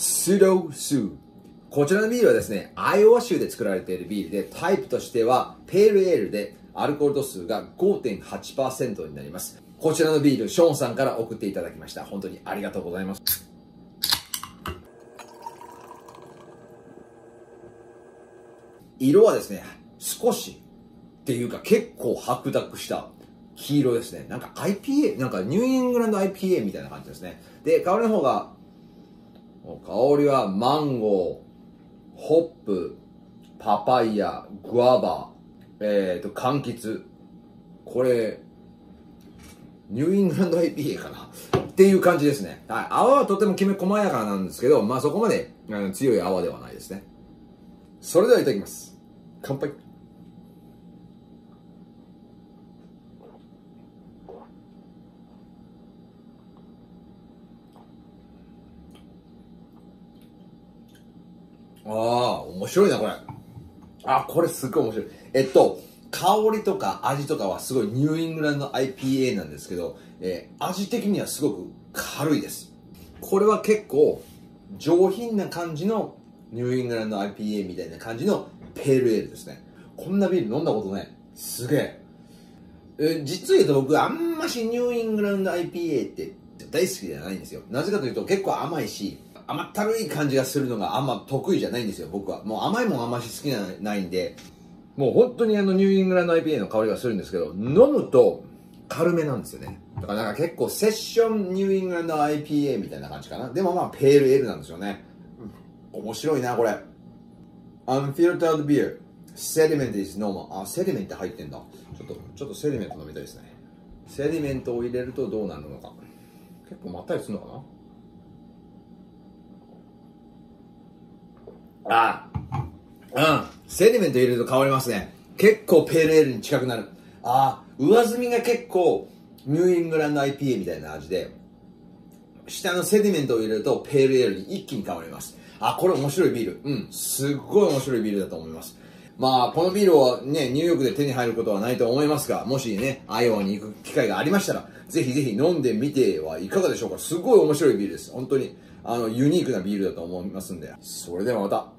スロースー。こちらのビールはですね、アイオワ州で作られているビールで、タイプとしてはペールエールで、アルコール度数が 5.8% になります。こちらのビール、ショーンさんから送っていただきました。本当にありがとうございます。色はですね、少しっていうか結構白濁した黄色ですね。なんか IPA、なんかニューイングランド IPA みたいな感じですね。で、香りの方が、香りはマンゴー、ホップ、パパイヤ、グアバ、柑橘。これ、ニューイングランド IPA かなっていう感じですね。はい。泡はとてもきめ細やかなんですけど、まあそこまで強い泡ではないですね。それではいただきます。乾杯。ああ、面白いな、これ。あ、これすごい面白い。香りとか味とかはすごいニューイングランド IPA なんですけど、味的にはすごく軽いです。これは結構上品な感じのニューイングランド IPA みたいな感じのペールエールですね。こんなビール飲んだことない。すげえ。実は言うと僕あんましニューイングランド IPA って大好きじゃないんですよ。なぜかというと結構甘いし、甘ったるい感じがするのがあんま得意じゃないんですよ、僕は。もう甘いもんあんまし好きじゃないんで、もう本当にニューイングランド IPA の香りがするんですけど、飲むと軽めなんですよね。だからなんか結構セッションニューイングランド IPA みたいな感じかな。でもまあペールエールなんですよね。面白いな、これ。Unfiltered beer. Sediment is normal. あ、セディメント入ってんだ。ちょっとセディメント飲みたいですね。セディメントを入れるとどうなるのか。結構まったりするのかな。あ、うん。セディメント入れると変わりますね。結構ペールエールに近くなる。あ、上澄みが結構ニューイングランド IPA みたいな味で、下のセディメントを入れるとペールエールに一気に変わります。あ、これ面白いビール。うん、すっごい面白いビールだと思います。まあ、このビールをね、ニューヨークで手に入ることはないと思いますが、もしね、アイオワに行く機会がありましたら、ぜひぜひ飲んでみてはいかがでしょうか。すごい面白いビールです。本当に、ユニークなビールだと思いますんで。それではまた。